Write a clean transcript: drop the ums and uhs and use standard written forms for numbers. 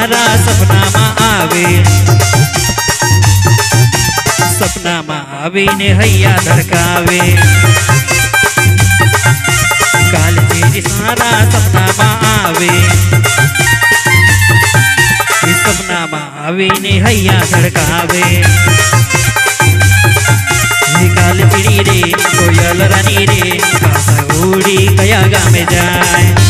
मारा सपना मा आवे, सपना मा आवे ने हैया धड़कावे, काल तेरी सारा सपना मा आवे, सपना मा आवे ने हैया धड़कावे, काल चिड़ी रे कोयल रानी रे उड़ी कया गा में जाए।